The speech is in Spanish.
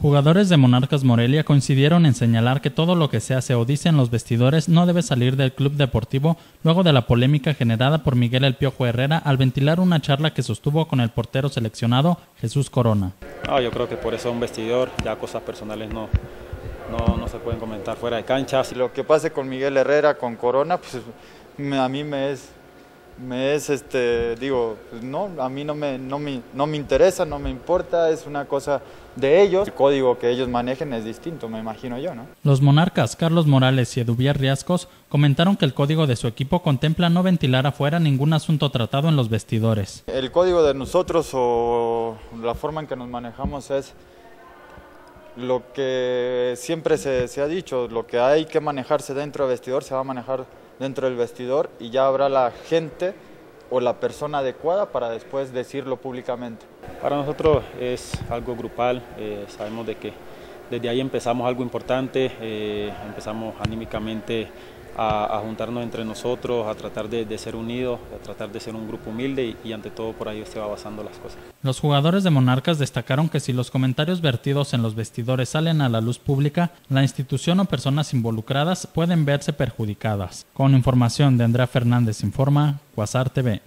Jugadores de Monarcas Morelia coincidieron en señalar que todo lo que se hace o dice en los vestidores no debe salir del club deportivo luego de la polémica generada por Miguel El Piojo Herrera al ventilar una charla que sostuvo con el portero seleccionado Jesús Corona. No, yo creo que por eso un vestidor, ya cosas personales no se pueden comentar fuera de cancha. Lo que pase con Miguel Herrera, con Corona, pues a mí no me interesa, no me importa, es una cosa de ellos. El código que ellos manejen es distinto, me imagino yo, ¿no? Los monarcas Carlos Morales y Eduvier Riascos comentaron que el código de su equipo contempla no ventilar afuera ningún asunto tratado en los vestidores. El código de nosotros o la forma en que nos manejamos es lo que siempre se ha dicho, lo que hay que manejarse dentro del vestidor se va a manejar dentro del vestidor y ya habrá la gente o la persona adecuada para después decirlo públicamente. Para nosotros es algo grupal, sabemos de que desde ahí empezamos algo importante, empezamos anímicamente a juntarnos entre nosotros, a tratar de ser unidos, a tratar de ser un grupo humilde y ante todo por ahí se va basando las cosas. Los jugadores de Monarcas destacaron que si los comentarios vertidos en los vestidores salen a la luz pública, la institución o personas involucradas pueden verse perjudicadas. Con información de Andrea Fernández, informa Cuasar TV.